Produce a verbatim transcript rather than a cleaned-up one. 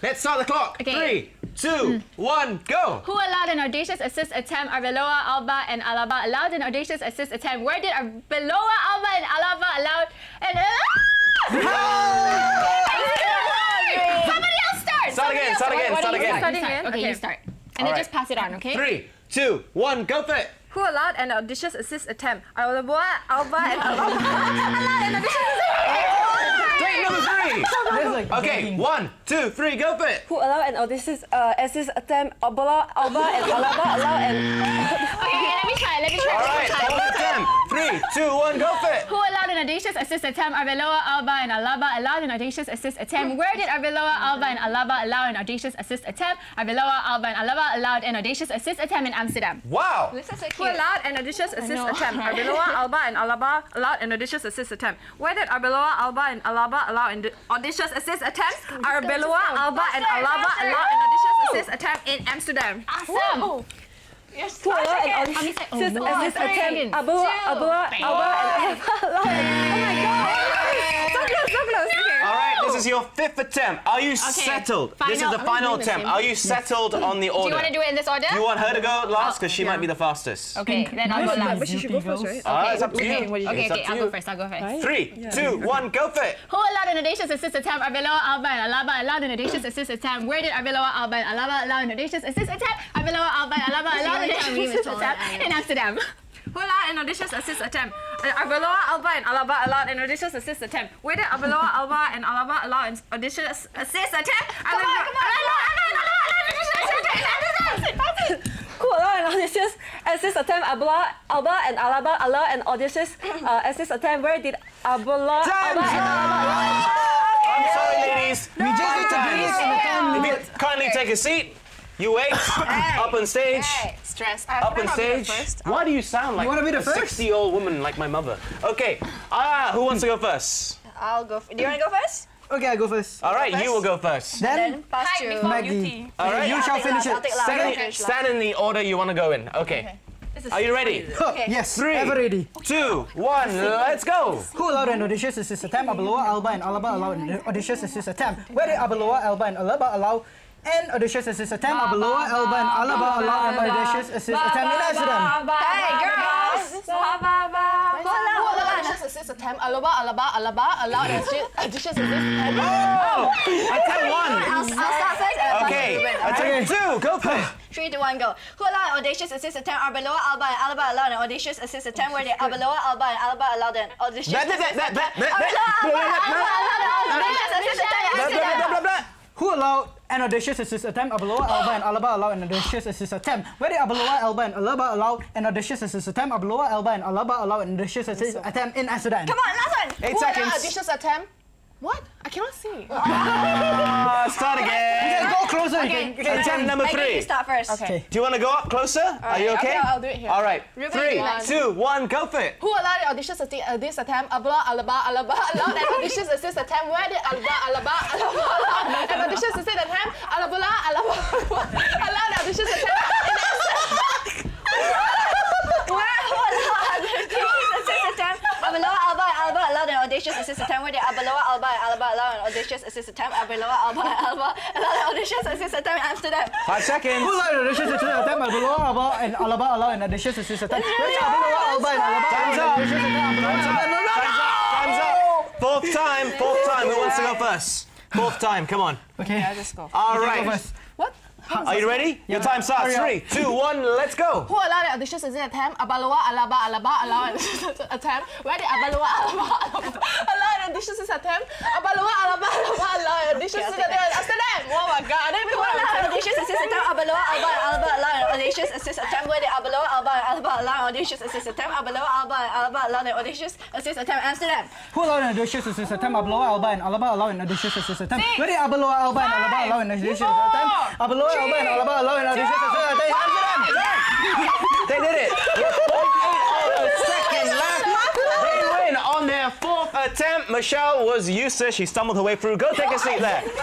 Let's start the clock. Okay. Three, two, mm. one, go. Who allowed an audacious assist attempt? Arbeloa, Alba, and Alaba allowed an audacious assist attempt. Where did Arbeloa, Alba, and Alaba allowed an? Somebody else start. Start again. Start again. Start again. Start again. Okay, you start. And then just pass it on. Okay. Three, two, one, go for it. Who allowed an audacious assist attempt? Arbeloa, Alba, and Alaba allowed an audacious assist. Okay, one, two, three, go for it. Who allowed an audacious uh, assist attempt? Alba, Alba, and Alaba allowed an. Okay, okay, let me try. Let me try. All right, one attempt. Three, two, one, go for it. Who allowed an audacious assist attempt? Arbeloa, Alba, and Alaba allowed an audacious assist attempt. Where did Arbeloa, Alba, and Alaba allow an audacious assist attempt? Arbeloa, Alba, and Alaba allowed an audacious assist attempt in Amsterdam. Wow. This is so cute. Who allowed an audacious assist attempt? Arbeloa, Alba, and Alaba allowed an audacious assist attempt. Where did Arbeloa, Alba, and Alaba allow an audacious assist attempt? Arbeloa, Alba, and Alaba allowed an audacious assist attempt in Amsterdam. Awesome. Yes. Who allowed an audacious assist attempt? Arbeloa, Alba, and Alaba. Oh my God! So close, so close. All right, this is your fifth attempt. Are you settled? This is the final attempt. Are you settled on the order? Do you want to do it in this order? Do you want her to go last because she might be the fastest? Okay, then I'll go last. But she should go first, right? Ah, it's up to you. Okay, okay, I'll go first. I'll go first. Three, two, one, go for it. Who allowed an audacious assist attempt? Arbeloa, Alba, and Alaba allowed an audacious assist attempt. Where did Arbeloa, Alba, and Alaba allow an audacious assist attempt? Arbeloa, Alba, and Alaba allowed an audacious attempt in Amsterdam. Who allowed an audacious assist attempt? Arbeloa, Alba, and Alaba allowed an audacious assist attempt. Where did Arbeloa, Alba, and Alaba allow an audacious assist attempt? Come on, come on! Who allowed an audacious assist attempt? Arbeloa, Alba, and Alaba allowed an audacious assist attempt. Where did Arbeloa, Alba, and Alaba? I'm sorry, ladies. We just need to kindly take a seat. You wait, hey, up on stage. Hey, stress. I up on stage. First. Why do you sound like you a sixty-year-old woman like my mother? Okay, ah, who wants to go first? I'll go. Do you want to go first? Okay, I'll go first. All right, first. You will go first. Then, then pass to Maggie. All right, yeah, you shall finish it. Stand, stand in the order you want to go in. Okay. okay. Are you ready? Okay. Yes. Three, ever ready. Two, one, let's go. Who allowed an audacious assist attempt? Arbeloa, Alba, and Alaba allowed an audacious assist attempt. Where did Arbeloa, Alba, and Alaba allow? And audacious assist attempt. Arbeloa, Alba, and Alaba allow an audacious assist attempt in Amsterdam. Hey, girls! Audacious assist attempt. Alaba, Alaba, Alaba allow an audacious assist attempt. Oh! Attempt one! Okay, attempt two, go for it. Three to one, go. Who allowed an audacious assist attempt? Arbeloa, Alba, and Alaba allowed an audacious assist attempt. Where did Arbeloa, Alba, and Alaba allowed an audacious assist attempt? Arbeloa, Alba, Alba allowed an audacious assist attempt. Who allowed an audacious assist attempt? Arbeloa, Alba, and Alaba allowed an audacious assist attempt. Where did Arbeloa, Alba, and Alaba allow an audacious assist attempt? Arbeloa, Alba, and Alaba allow an audacious assist attempt in Amsterdam. Come on, last one! Eight Who seconds. An audacious attempt? What? I cannot see. Uh, start again. You go closer. Okay. Okay. Okay. Attempt number three. You start first. Okay. Do you want to go up closer? Right. Are you okay? okay? I'll do it here. All right. Ruben, three, one. two, one, go for it. Who allowed an audacious assist attempt? Alba, Alaba, Alaba allowed an audacious assist attempt. Where did Alba, Alaba, Alaba allowed an audacious assist attempt? Alba, Alaba, allowed an audacious attempt. Audacious assist attempt. Where did Arbeloa, Alba, and Alaba allow an audacious assist attempt? Arbeloa, Alba, and Alaba allow an audacious assist attempt in Amsterdam. Five seconds. Who allowed an audacious assist attempt? Arbeloa, Alba, and Alaba allow an audacious assist attempt. Where did Arbeloa, Alba, and Alaba allow an audacious attempt? Time's up. Time's up. Time's up. Fourth time. Fourth time. Who wants to go first? Fourth time. Come on. Okay. I'll just go. All right. What? Are you ready? Your time starts. Three, two, one, let's go. Who allowed an audacious assist attempt? Arbeloa, Alaba, Alaba allowed an audacious attempt. Where did Arbeloa, Alaba, Alaba allowed an audacious attempt? Arbeloa, Alaba, Alaba allowed an audacious attempt. Amsterdam. Oh my God. Who allowed an audacious assist attempt? Arbeloa, Alba, Alaba allowed an audacious assist attempt. Where did Arbeloa, Alba, Alaba allowed an audacious assist attempt? Arbeloa, Alba, Alaba allowed an audacious assist attempt. Amsterdam. Who allowed an audacious assist attempt? Arbeloa, Alba, and Alaba allowed an audacious assist attempt. Where did Arbeloa, Alba, and Alaba allowed an audacious attempt? Arbeloa. They did it. Second lap. They win on their fourth attempt. Michelle was useless. She stumbled her way through. Go take a seat there.